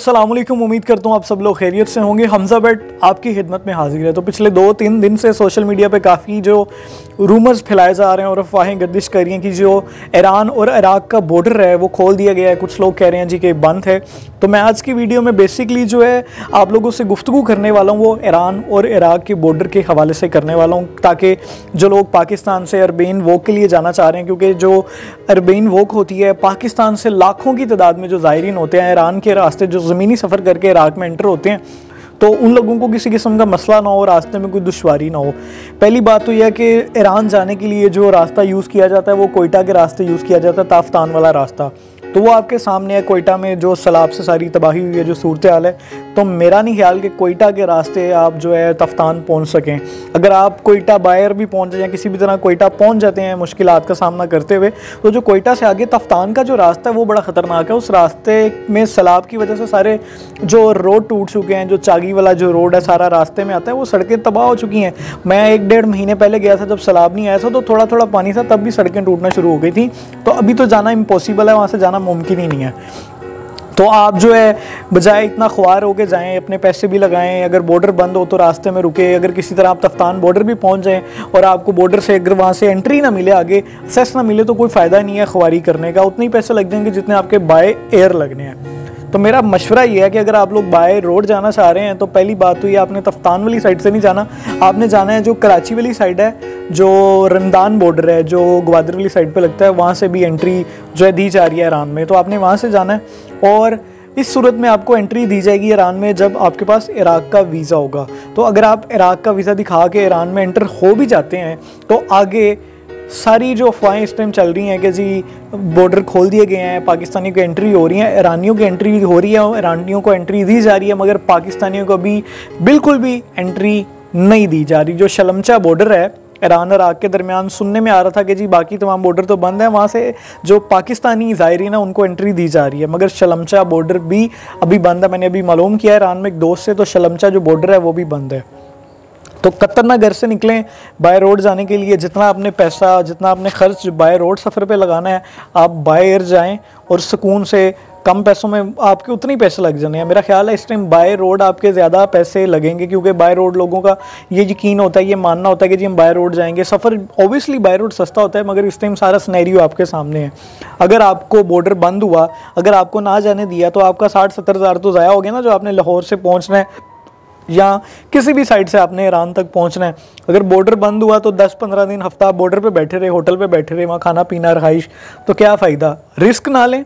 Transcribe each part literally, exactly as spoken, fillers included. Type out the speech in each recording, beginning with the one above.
अस्सलाम वालेकुम, उम्मीद करता हूँ आप सब लोग खैरियत से होंगे। हमज़ा बट आपकी खिदमत में हाजिर है। तो पिछले दो तीन दिन से सोशल मीडिया पे काफ़ी जो रूमर्स फैलाए जा रहे हैं और अफवाहें गर्दिश कर रही हैं कि जो ईरान और इराक़ का बॉर्डर है वो खोल दिया गया है। कुछ लोग कह रहे हैं जी कि बंद है। तो मैं आज की वीडियो में बेसिकली जो है आप लोगों से गुफ्तगू करने वाला हूँ वो ईरान और इराक़ के बॉर्डर के हवाले से करने वाला हूँ, ताकि जो लोग पाकिस्तान से अरबीन वॉक के लिए जाना चाह रहे हैं, क्योंकि जो अरबीन वॉक होती है पाकिस्तान से लाखों की तादाद में जो ज़ायरीन होते हैं ईरान के रास्ते जो ज़मीनी सफ़र करके इराक़ में एंटर होते हैं, तो उन लोगों को किसी किस्म का मसला ना हो, रास्ते में कोई दुश्वारी ना हो। पहली बात तो यह है कि ईरान जाने के लिए जो रास्ता यूज़ किया जाता है वो कोयटा के रास्ते यूज़ किया जाता है, ताफ्तान वाला रास्ता। तो वो आपके सामने है, कोयटा में जो सैलाब से सारी तबाही हुई है, जो सूरत हाल है, तो मेरा नहीं ख्याल कि कोयटा के रास्ते आप जो है तफ्तान पहुंच सकें। अगर आप कोयटा बायर भी पहुंच जाएँ या किसी भी तरह कोयटा पहुंच जाते हैं मुश्किलात का सामना करते हुए, तो जो कोयटा से आगे तफ्तान का जो रास्ता है वो बड़ा ख़तरनाक है। उस रास्ते में सैलाब की वजह से सारे जो रोड टूट चुके हैं, जो चागी वाला जो रोड है सारा रास्ते में आता है, वो सड़कें तबाह हो चुकी हैं। मैं एक डेढ़ महीने पहले गया था, जब सैलाब नहीं आया था तो थोड़ा थोड़ा पानी था, तब भी सड़कें टूटना शुरू हो गई थी। तो अभी तो जाना इम्पॉसिबल है, वहाँ से जाना मुमकिन ही नहीं है। तो आप जो है बजाय इतना ख्वार होके जाएं, अपने पैसे भी लगाएं, अगर बॉर्डर बंद हो तो रास्ते में रुके, अगर किसी तरह आप तफ्तान बॉर्डर भी पहुंच जाएं और आपको बॉर्डर से अगर वहाँ से एंट्री ना मिले, आगे एक्सेस ना मिले, तो कोई फ़ायदा नहीं है ख्वारी करने का। उतने ही पैसे लग जाएंगे जितने आपके बाय एयर लगने हैं। तो मेरा मशवरा ये है कि अगर आप लोग बाय रोड जाना चाह रहे हैं तो पहली बात तो ये आपने तफ्तान वाली साइड से नहीं जाना, आपने जाना है जो कराची वाली साइड है, जो रमदान बॉर्डर है, जो ग्वादर वाली साइड पे लगता है, वहाँ से भी एंट्री जो है दी जा रही है ईरान में, तो आपने वहाँ से जाना है। और इस सूरत में आपको एंट्री दी जाएगी ईरान में जब आपके पास इराक़ का वीज़ा होगा। तो अगर आप इराक़ का वीज़ा दिखा के ईरान में एंटर हो भी जाते हैं तो आगे सारी जो अफवाहें इस टाइम चल रही हैं कि जी बॉर्डर खोल दिए गए हैं, पाकिस्तानियों की एंट्री हो रही है, ईरानियों की एंट्री हो रही है, ईरानियों को एंट्री दी जा रही है, मगर पाकिस्तानियों को अभी बिल्कुल भी एंट्री नहीं दी जा रही। जो शलमचा बॉर्डर है ईरान और इराक़ के दरमियान, सुनने में आ रहा था कि जी बाकी तमाम बॉर्डर तो बंद है, वहाँ से जो पाकिस्तानी ज़ायरीन है उनको एंट्री दी जा रही है, मगर शलमचा बॉर्डर भी अभी बंद है। मैंने अभी मालूम किया ईरान में एक दोस्त से, तो शलमचा जो बॉर्डर है वो भी बंद है। तो कतर ना घर से निकलें बाय रोड जाने के लिए। जितना आपने पैसा, जितना आपने खर्च बाय रोड सफ़र पे लगाना है, आप बाय एयर जाएं और सुकून से कम पैसों में आपके उतने ही पैसे लग जाने हैं। मेरा ख्याल है इस टाइम बाय रोड आपके ज़्यादा पैसे लगेंगे, क्योंकि बाय रोड लोगों का ये यकीन होता है, ये मानना होता है कि जी हम बाय रोड जाएंगे। सफ़र ओबियसली बाय रोड सस्ता होता है, मगर इस टाइम सारा सिनेरियो आपके सामने है। अगर आपको बॉर्डर बंद हुआ, अगर आपको ना जाने दिया, तो आपका साठ सत्तर हज़ार तो ज़ाया हो गया ना, जो आपने लाहौर से पहुँचना है या किसी भी साइड से आपने ईरान तक पहुंचना है। अगर बॉर्डर बंद हुआ तो दस पंद्रह दिन, हफ्ता आप बॉर्डर पे बैठे रहे, होटल पे बैठे रहे, वहाँ खाना पीना रहाइश, तो क्या फ़ायदा। रिस्क ना लें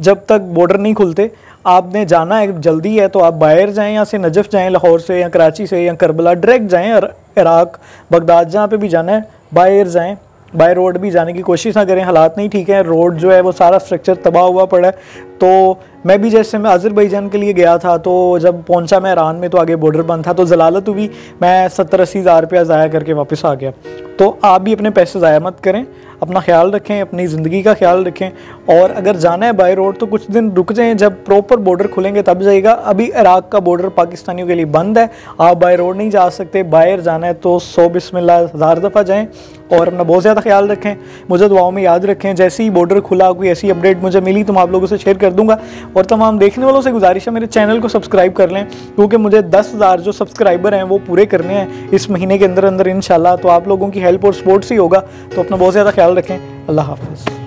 जब तक बॉर्डर नहीं खुलते। आपने जाना है, जल्दी है, तो आप बाहर जाएं, यहाँ से नजफ़ जाएं, लाहौर से या कराची से या करबला डायरेक्ट जाएँ, इराक़ बगदाद जहाँ पर भी जाना है बाहर जाएँ। बाय रोड भी जाने की कोशिश ना करें, हालात नहीं ठीक है, रोड जो है वो सारा स्ट्रक्चर तबाह हुआ पड़ा है। तो मैं भी, जैसे मैं अज़रबैजान के लिए गया था, तो जब पहुंचा मैं ईरान में तो आगे बॉर्डर बंद था, तो जलालत हुई, मैं सत्तर अस्सी हज़ार रुपया ज़ाया करके वापस आ गया। तो आप भी अपने पैसे ज़ाया मत करें, अपना ख्याल रखें, अपनी ज़िंदगी का ख्याल रखें, और अगर जाना है बाय रोड तो कुछ दिन रुक जाएँ, जब प्रॉपर बॉर्डर खुलेंगे तब जाइएगा। अभी इराक़ का बॉर्डर पाकिस्तानियों के लिए बंद है, आप बाय रोड नहीं जा सकते। बाहर जाना है तो सौ बिस्मिल्लाह हज़ार दफ़ा जाएँ और अपना बहुत ज़्यादा ख्याल रखें। मुझे दुआओं में याद रखें। जैसे ही बॉर्डर खुला, कोई ऐसी अपडेट मुझे मिली तो मैं आप लोगों से शेयर कर दूंगा। और तमाम देखने वालों से गुजारिश है मेरे चैनल को सब्सक्राइब कर लें, क्योंकि मुझे दस हज़ार जो सब्सक्राइबर हैं वो पूरे करने हैं इस महीने के अंदर अंदर इंशाल्लाह। तो आप लोगों की हेल्प और सपोर्ट से ही होगा। तो अपना बहुत ज़्यादा ख्याल रखें। अल्लाह हाफ़िज़।